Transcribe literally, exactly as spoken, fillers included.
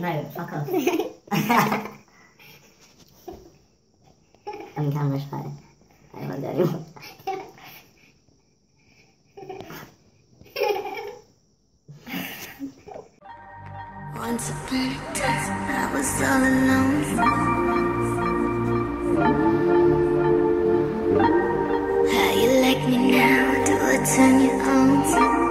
right? No, fuck off. I'm camera shy. I don't want to do anymore. Once upon a time, I was all alone. How you like me now? Do I turn you on?